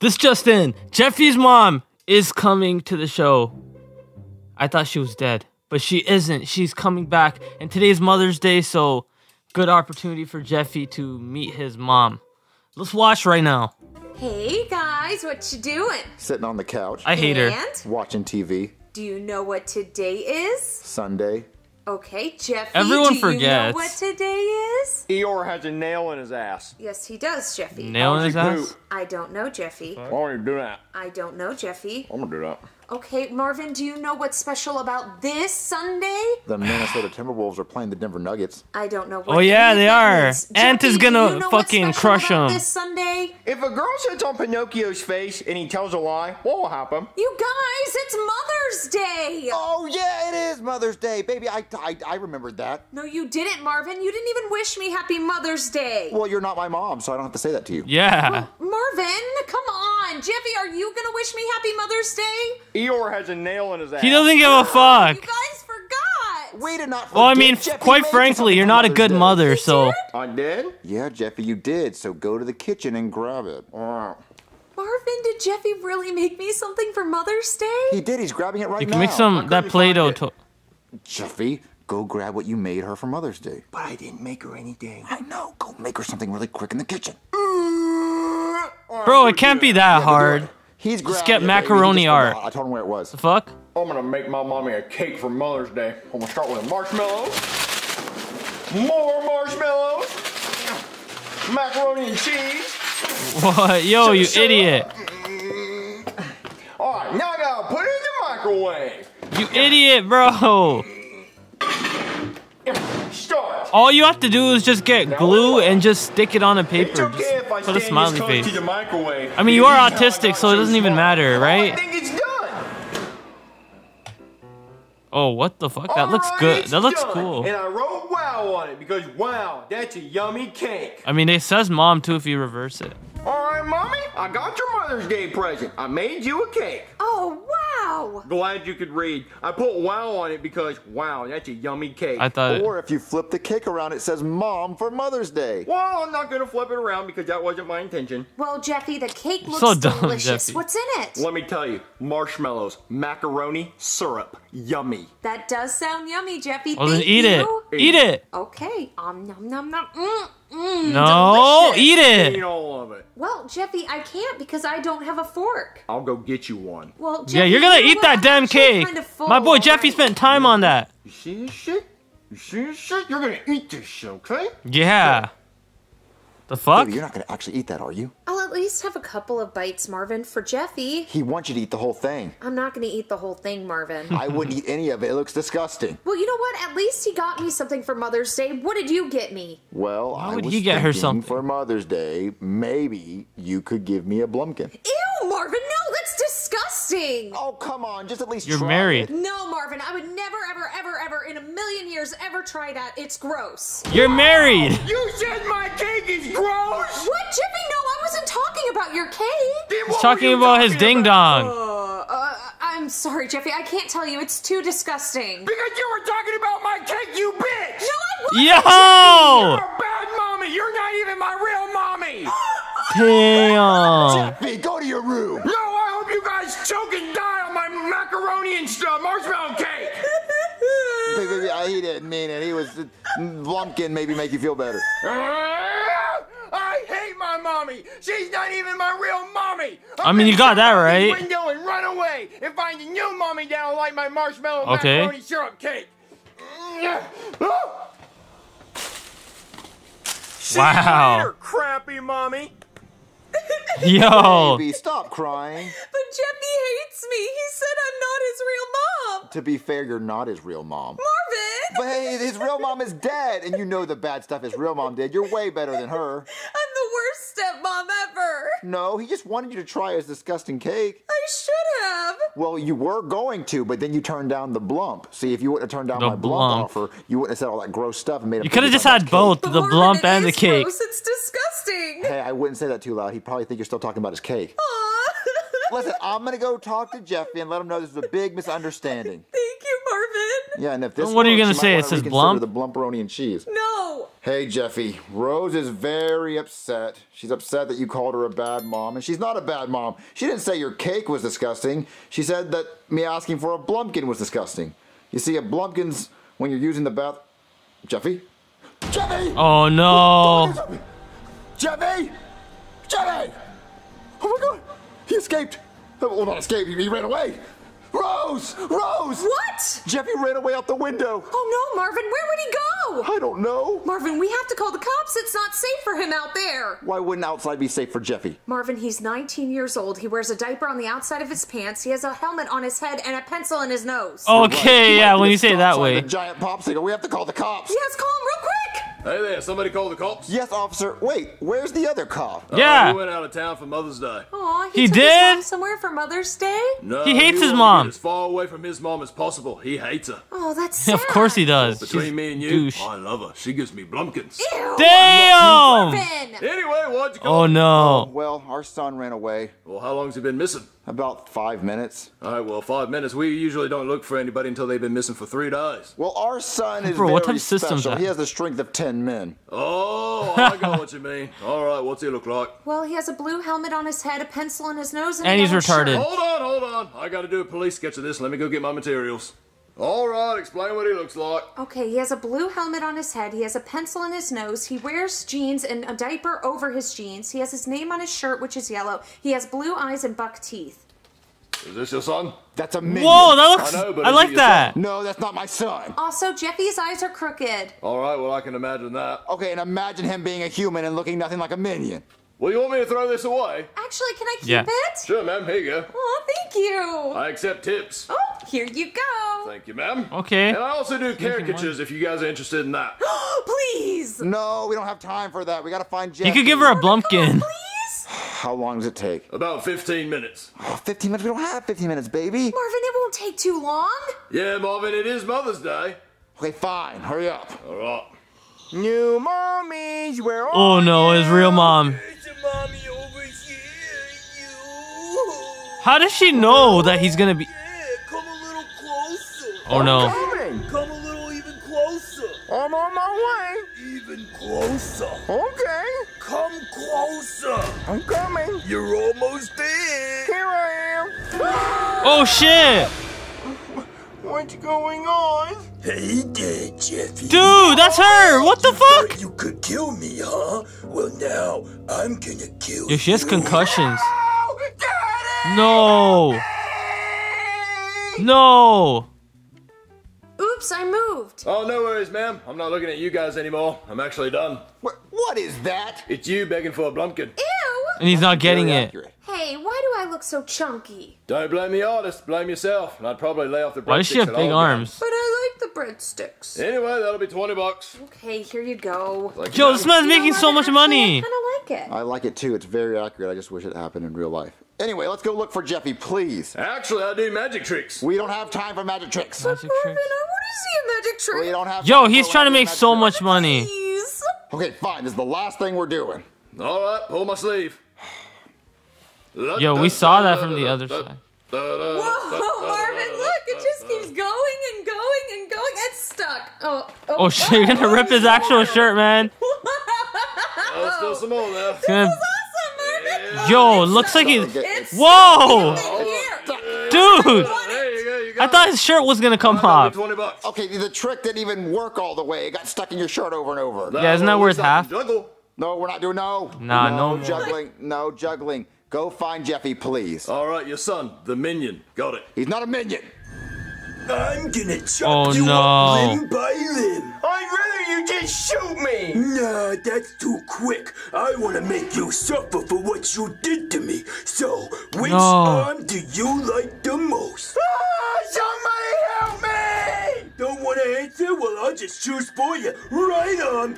This just in, Jeffy's mom is coming to the show. I thought she was dead, but she isn't. She's coming back, and today's Mother's Day, so good opportunity for Jeffy to meet his mom. Let's watch right now. Hey guys, what you doing? Sitting on the couch. I hate her. Watching TV. Do you know what today is? Sunday. Okay, Jeffy, Everyone forgets. You know what today is? Eeyore has a nail in his ass. Yes, he does, Jeffy. Nail in his ass? I don't know, Jeffy. Why don't you do that? I don't know, Jeffy. I'm gonna do that. Okay, Marvin, do you know what's special about this Sunday? The Minnesota Timberwolves are playing the Denver Nuggets. I don't know what Oh, yeah, they are. Is. Ant Jeffy, is gonna fucking crush them. This Sunday? If a girl sits on Pinocchio's face and he tells a lie, what will happen? You guys, it's Mother's Day! Oh, yeah, it is Mother's Day. Baby, I remembered that. No, you didn't, Marvin. You didn't even wish me Happy Mother's Day. Well, you're not my mom, so I don't have to say that to you. Yeah. Well, Marvin, come on. Jeffy, are you gonna wish me Happy Mother's Day? Eeyore has a nail in his ass. He doesn't give a fuck. You guys forgot. Way to not forget. Well, I mean, Jeffy, quite frankly, you're not a good mother, so. I did? Yeah, Jeffy, you did. So go to the kitchen and grab it. Marvin, did Jeffy really make me something for Mother's Day? He did. He's grabbing it right now. You can make some that Play-Doh. Jeffy, go grab what you made her for Mother's Day. But I didn't make her anything. I know. Go make her something really quick in the kitchen. Bro, it can't be that hard. He's just get macaroni art. I told him where it was. The fuck? I'm gonna make my mommy a cake for Mother's Day. I'm gonna start with marshmallows. More marshmallows. Macaroni and cheese. What? Yo, you idiot. All right, now I gotta put it in the microwave. You idiot, bro. Start. All you have to do is just get glue and just stick it on a paper. Just put a smiley face. I mean, you are autistic, so it doesn't even matter, right? I think it's done. Oh, what the fuck? That looks good. That looks cool. And I wrote wow on it because wow, that's a yummy cake. I mean, it says mom too if you reverse it. All right, mommy, I got your Mother's Day present. I made you a cake. Oh, wow. Glad you could read. I put wow on it because wow, that's a yummy cake. I thought or if you flip the cake around, it says mom for Mother's Day. Well, I'm not going to flip it around because that wasn't my intention. Well, Jeffy, the cake looks so delicious. Jeffy. What's in it? Let me tell you. Marshmallows, macaroni, syrup. Yummy. That does sound yummy, Jeffy. Well, then eat it. Okay. Nom, nom, nom. No, delicious. Eat it. Eat all of it. Well, Jeffy, I can't because I don't have a fork. I'll go get you one. Well, Jeffy, yeah, you're gonna eat that damn cake. Kind of full, my boy Jeffy spent time on that. You see this shit? You see this shit? You're gonna eat this shit, okay? Yeah. So, the fuck? Baby, you're not gonna actually eat that, are you? I'll at least have a couple of bites, Marvin, for Jeffy. He wants you to eat the whole thing. I'm not gonna eat the whole thing, Marvin. I wouldn't eat any of it. It looks disgusting. Well, you know what? At least he got me something for Mother's Day. What did you get me? Well, I would you get her something for Mother's Day. Maybe you could give me a Blumpkin. Ew, Marvin, no, that's disgusting. Oh, come on, just at least you're married. No, Marvin, I would never, ever, ever, ever in a million years ever try that. It's gross. You're married. You said my cake is gross. What, Jeffy? No, I wasn't talking about your cake. He's talking about his ding dong. I'm sorry, Jeffy. I can't tell you. It's too disgusting. Because you were talking about my cake, you bitch. No, I wasn't. Yo! Jeffy, you're a bad mommy. You're not even my real mommy. Damn. Jeffy, go to your room. No, I hope you guys choke and die on my macaroni and marshmallow cake. Baby, he didn't mean it. He was Blumpkin. Maybe make you feel better. I hate my mommy. She's not even my real mommy. I mean, you got that right. Window and run away and find a new mommy that'll like my marshmallow macaroni syrup cake. Wow. Later, crappy mommy. Yo. Baby, stop crying. But Jeffy hates me. He said I'm not his real mom. To be fair, you're not his real mom. Marvin! But hey, his real mom is dead, and you know the bad stuff his real mom did. You're way better than her. I'm the worst stepmom ever. No, he just wanted you to try his disgusting cake. I should have. Well, you were going to, but then you turned down the Blump. See, if you wouldn't have turned down my Blump offer, you wouldn't have said all that gross stuff and made a You could have just had both, the Blump and the cake. Gross. It's disgusting. Hey, I wouldn't say that too loud. He'd probably think you're still talking about his cake. Aww. Listen, I'm going to go talk to Jeffy and let him know this is a big misunderstanding. Thank you, Marvin. Yeah, and if this works, what are you going to say? It says Blump? The Blumperoni and cheese. No. Hey Jeffy, Rose is very upset. She's upset that you called her a bad mom, and she's not a bad mom. She didn't say your cake was disgusting. She said that me asking for a Blumpkin was disgusting. You see, a Blumpkin's when you're using the bath... Jeffy? Jeffy! Oh no! Jeffy! Jeffy! Oh my god! He escaped! Well, not escaped, he ran away! Rose! Rose! What? Jeffy ran away out the window. Oh no, Marvin, where would he go? I don't know. Marvin, we have to call the cops. It's not safe for him out there. Why wouldn't outside be safe for Jeffy? Marvin, he's 19 years old. He wears a diaper on the outside of his pants. He has a helmet on his head and a pencil in his nose. Okay, right. Yeah, when you say it that way. Giant popsicle. We have to call the cops. Yes, call him real quick. Hey there, somebody call the cops? Yes, officer. Wait, where's the other cop? Yeah. He went out of town for Mother's Day. Aw, he took his mom somewhere for Mother's Day? No, he hates his mom. As far away from his mom as possible. He hates her. Oh, that's sad. Of course he does. Between me and you, douche. I love her. She gives me Blumpkins. Ew. Damn! Anyway, why'd you call? Oh, no. Well, our son ran away. Well, how long's he been missing? About 5 minutes. All right, well, 5 minutes. We usually don't look for anybody until they've been missing for 3 days. Well, our son is very special. He has the strength of 10 men. Oh, I got what you mean. All right, what's he look like? Well, he has a blue helmet on his head, a pencil in his nose, and he's retarded. Hold on. I got to do a police sketch of this. Let me go get my materials. All right, explain what he looks like. Okay, he has a blue helmet on his head. He has a pencil in his nose. He wears jeans and a diaper over his jeans. He has his name on his shirt, which is yellow. He has blue eyes and buck teeth. Is this your son? That's a minion. Whoa, that looks... I like that. No, that's not my son. Also, Jeffy's eyes are crooked. All right, well, I can imagine that. Okay, and imagine him being a human and looking nothing like a minion. Well, you want me to throw this away? Actually, can I keep it? Sure, ma'am. Here you go. Oh, thank you. I accept tips. Oh, here you go. Thank you, ma'am. Okay. And I also do caricatures if you guys are interested in that. Please. No, we don't have time for that. We got to find Jeffy. You could give her a Blumpkin. Please? How long does it take? About 15 minutes. Oh, 15 minutes? We don't have 15 minutes, baby. Marvin, it won't take too long. Yeah, Marvin, it is Mother's Day. Okay, fine. Hurry up. All right. New mommies, where are you? Oh no, his real mom. Mommy over here, how does she know that he's gonna be? Yeah, come a little closer. Oh no. Come a little even closer. I'm on my way. Even closer. Okay. Come closer. I'm coming. You're almost there. Here I am. Oh shit. What's going on? Hey there, Jeffy. Dude, that's her! What the fuck? You could kill me, huh? Well, now I'm gonna kill you. Dude, she has concussions. No! No! Oops, I moved. Oh, no worries, ma'am. I'm not looking at you guys anymore. I'm actually done. What is that? It's you begging for a Blumpkin. Ew! And he's not getting it. Hey, why do I look so chunky? Don't blame the artist, blame yourself. And I'd probably lay off the breadsticks. Why does she have big arms? But I like the breadsticks. Anyway, that'll be 20 bucks. Okay, here you go. Yo, this man's making so much money. I kind of like it. I like it too. It's very accurate. I just wish it happened in real life. Anyway, let's go look for Jeffy, please. Actually, I do magic tricks. We don't have time for magic tricks. Magic tricks. I want to see a magic trick. We don't have time. Yo, he's trying to make so much money. Please. Okay, fine. This is the last thing we're doing. All right, pull my sleeve. Yo, we saw that from the other side. Whoa, Marvin, look, it just keeps going and going and going. It's stuck. Oh shit, you're gonna rip his actual shirt, man. Let's do some more now. This is awesome, Marvin. Yo, looks like he's... Whoa! Dude! I thought his shirt was gonna come off. Okay, the trick didn't even work all the way. It got stuck in your shirt over and over. Yeah, isn't that worth half? No, we're not doing no juggling. No juggling. Go find Jeffy, please. All right, your son, the minion. Got it. He's not a minion. I'm gonna chop you up limb by limb. I'd rather you just shoot me. Nah, that's too quick. I want to make you suffer for what you did to me. So, which arm do you like the most? Ah, somebody help me! Don't want to answer? Well, I'll just choose for you. Right arm.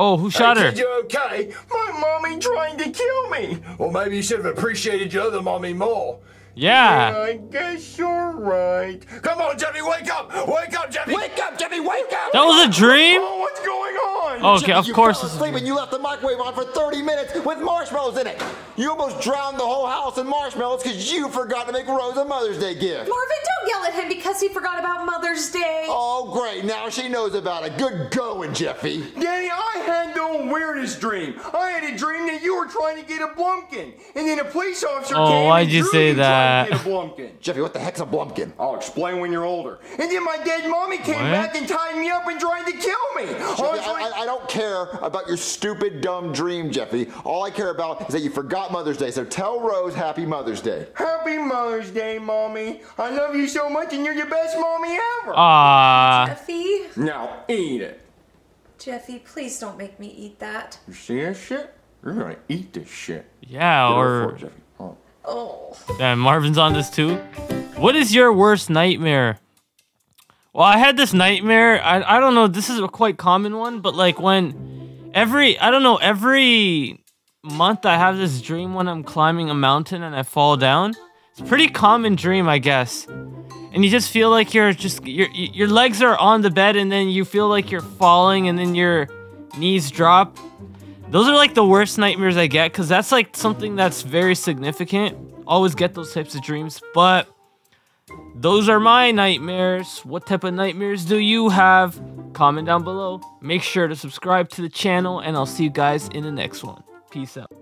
Oh, who shot her? Kid, you okay? My mommy trying to kill me. Well, maybe you should have appreciated your other mommy more. Yeah. I guess you're right. Come on, Jeffy, wake up! Wake up, Jeffy! Wake up, Jeffy! Wake up! That was a dream? Oh, what's going on? Oh, okay, Jeffy, of course. You fell asleep and you left the microwave on for 30 minutes with marshmallows in it. You almost drowned the whole house in marshmallows because you forgot to make Rose a Mother's Day gift. Marvin, don't Don't yell at him because he forgot about Mother's Day. Oh, great. Now she knows about it. Good going, Jeffy. Danny, I had the weirdest dream. I had a dream that you were trying to get a Blumpkin. And then a police officer came and drew you trying to get a Blumpkin. Jeffy, what the heck's a Blumpkin? I'll explain when you're older. And then my dead mommy came back and tied me up and tried to kill me. Jeffy, I don't care about your stupid, dumb dream, Jeffy. All I care about is that you forgot Mother's Day. So tell Rose Happy Mother's Day. Happy Mother's Day, Mommy. I love you so much, and you're the best mommy ever. Jeffy. Now eat it. Jeffy, please don't make me eat that. You see that shit? You're gonna eat this shit. Yeah, And Marvin's on this too. What is your worst nightmare? Well, I had this nightmare. I don't know. This is a quite common one, but like when every month I have this dream when I'm climbing a mountain and I fall down. It's a pretty common dream, I guess. And you just feel like you're just your legs are on the bed and then you feel like you're falling and then your knees drop. Those are like the worst nightmares I get because that's like something that's very significant. Always get those types of dreams, but those are my nightmares. What type of nightmares do you have? Comment down below. Make sure to subscribe to the channel and I'll see you guys in the next one. Peace out.